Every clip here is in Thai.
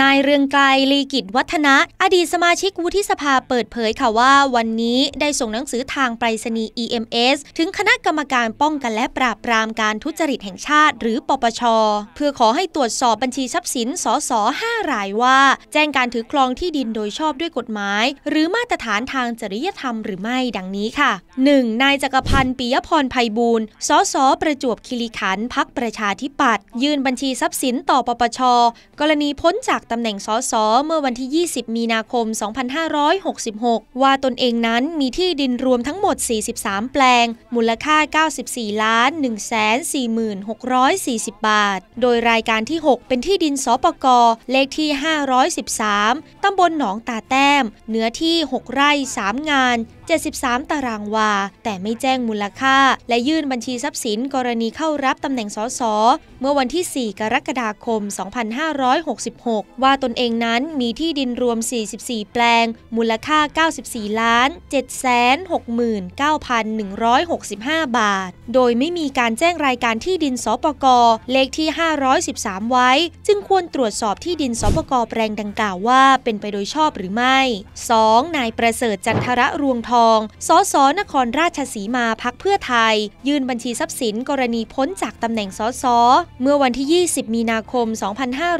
นายเรืองไกร ลีกิจวัฒนะอดีตสมาชิกวุฒิสภาเปิดเผยค่ะว่าวันนี้ได้ส่งหนังสือทางไปรษณีย์ EMS ถึงคณะกรรมการป้องกันและปราบปรามการทุจริตแห่งชาติหรือปปช.เพื่อขอให้ตรวจสอบบัญชีทรัพย์สินสส5รายว่าแจ้งการถือครองที่ดินโดยชอบด้วยกฎหมายหรือมาตรฐานทางจริยธรรมหรือไม่ดังนี้ค่ะ 1. นายจักรพันธ์ปิยพรไพบูลย์สสประจวบคีรีขันธ์พรรคประชาธิปัตย์ยื่นบัญชีทรัพย์สินต่อปปช.กรณีพ้นจากตำแหน่งสสเมื่อวันที่20 มีนาคม 2566ว่าตนเองนั้นมีที่ดินรวมทั้งหมด43แปลงมูลค่า94,146,040 บาทโดยรายการที่6เป็นที่ดินสปก.เลขที่513ตำบลหนองตาแต้มเนื้อที่6ไร่3งาน73ตารางวาแต่ไม่แจ้งมูลค่าและยื่นบัญชีทรัพย์สินกรณีเข้ารับตำแหน่งสสเมื่อวันที่4 กรกฎาคม 2566ว่าตนเองนั้นมีที่ดินรวม44แปลงมูลค่า94,769,165 บาทโดยไม่มีการแจ้งรายการที่ดินสปก.เลขที่513ไว้จึงควรตรวจสอบที่ดินสปก.แปลงดังกล่าวว่าเป็นไปโดยชอบหรือไม่ 2. นายประเสริฐจันทระรวงทองสส.นครราชสีมาพรรคเพื่อไทยยื่นบัญชีทรัพย์สินกรณีพ้นจากตำแหน่งสส.เมื่อวันที่20 มีนาคม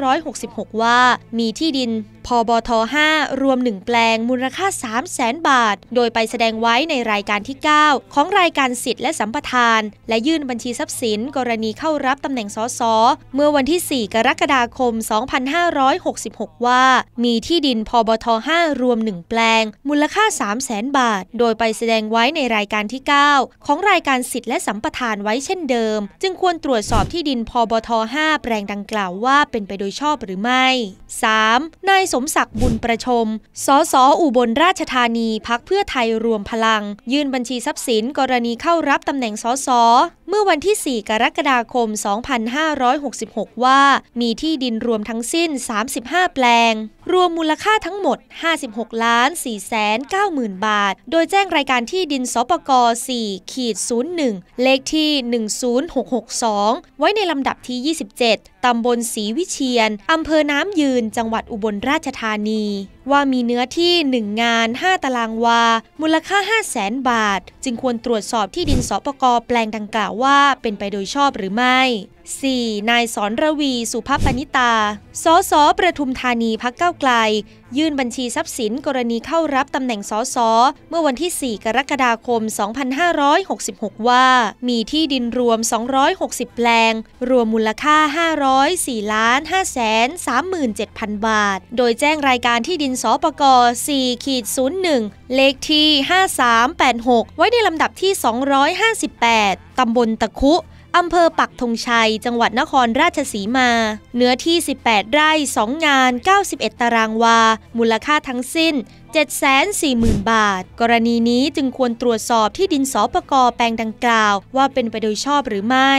2566ว่ามีที่ดินพบท5รวม1แปลงมูลค่า 300,000 บาทโดยไปแสดงไว้ในรายการที่9ของรายการสิทธิ์และสัมปทานและยื่นบัญชีทรัพย์สินกรณีเข้ารับตำแหน่งสสเมื่อวันที่4 กรกฎาคม 2566ว่ามีที่ดินพบท5รวม1แปลงมูลค่า 300,000 บาทโดยไปแสดงไว้ในรายการที่9ของรายการสิทธิ์และสัมปทานไว้เช่นเดิมจึงควรตรวจสอบที่ดินพบท5แปลงดังกล่าวว่าเป็นไปโดยชอบหรือไม่ 3. นายสมศักดิ์บุญประชมสส.อุบลราชธานีพรรคเพื่อไทยรวมพลังยื่นบัญชีทรัพย์สินกรณีเข้ารับตำแหน่งสส.เมื่อวันที่4 กรกฎาคม 2566ว่ามีที่ดินรวมทั้งสิ้น35แปลงรวมมูลค่าทั้งหมด 56,490,000 บาทโดยแจ้งรายการที่ดินสปก. 4-01 เลขที่10662ไว้ในลำดับที่27ตำบลศรีวิเชียรอำเภอน้ำยืนจังหวัดอุบลราชธานีว่ามีเนื้อที่1งาน5ตารางวามูลค่า 500,000 บาทจึงควรตรวจสอบที่ดินสปก.แปลงดังกล่าวว่าเป็นไปโดยชอบหรือไม่ 4. นายสรวีสุภปณิตาสส.ประทุมธานีพรรคก้าวไกลยื่นบัญชีทรัพย์สินกรณีเข้ารับตำแหน่งสส.เมื่อวันที่4 กรกฎาคม 2566ว่ามีที่ดินรวม260แปลงรวมมูลค่า 504,537,000 บาทโดยแจ้งรายการที่ดินสปก. 4-01 เลขที่5386ไว้ในลำดับที่258ตำบลตะคุอำเภอปักธงชัยจังหวัดนครราชสีมาเนื้อที่18ไร่2งาน91ตารางวามูลค่าทั้งสิ้น 740,000 บาทกรณีนี้จึงควรตรวจสอบที่ดินสปก.แปลงดังกล่าวว่าเป็นไปโดยชอบหรือไม่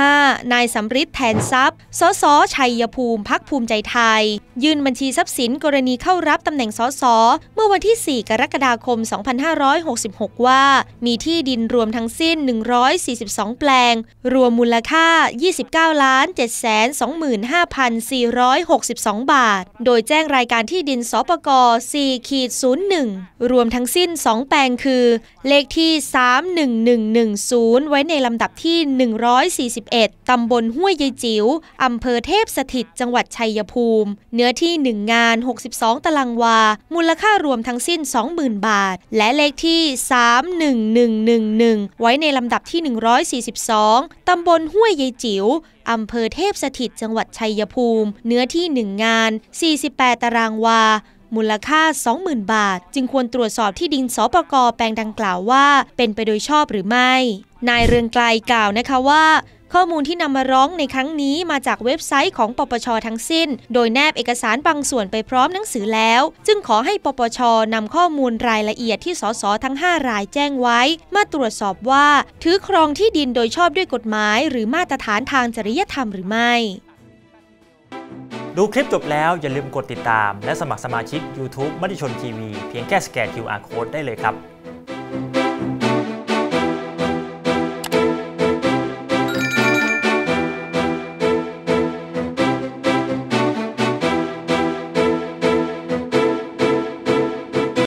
5. นายสำริดแทนทรัพย์สส.ชัยภูมิพรรคภูมิใจไทยยื่นบัญชีทรัพย์สินกรณีเข้ารับตำแหน่งสส.เมื่อวันที่4 กรกฎาคม 2566ว่ามีที่ดินรวมทั้งสิ้น142แปลงรวมมูลค่า 29,725,462 บาทโดยแจ้งรายการที่ดินสปก. 4-01 รวมทั้งสิ้น2แปลงคือเลขที่ 31110 ไว้ในลำดับที่141ตำบลห้วยยายจิ๋วอำเภอเทพสถิตจังหวัดชัยภูมิเนื้อที่1งาน62ตารางวามูลค่ารวมทั้งสิ้น 20,000 บาทและเลขที่ 31111 ไว้ในลำดับที่142ตำบลห้วยยายจิ๋วอำเภอเทพสถิตจังหวัดชัยภูมิเนื้อที่1งาน48ตารางวามูลค่า 20,000 บาทจึงควรตรวจสอบที่ดินสปก.แปลงดังกล่าวว่าเป็นไปโดยชอบหรือไม่นายเรืองไกรกล่าวนะคะว่าข้อมูลที่นำมาร้องในครั้งนี้มาจากเว็บไซต์ของปปช.ทั้งสิ้นโดยแนบเอกสารบางส่วนไปพร้อมหนังสือแล้วจึงขอให้ปปช.นำข้อมูลรายละเอียดที่สส.ทั้ง5รายแจ้งไว้มาตรวจสอบว่าถือครองที่ดินโดยชอบด้วยกฎหมายหรือมาตรฐานทางจริยธรรมหรือไม่ดูคลิปจบแล้วอย่าลืมกดติดตามและสมัครสมาชิก YouTube มติชนทีวีเพียงแค่สแกน QR Code ได้เลยครับ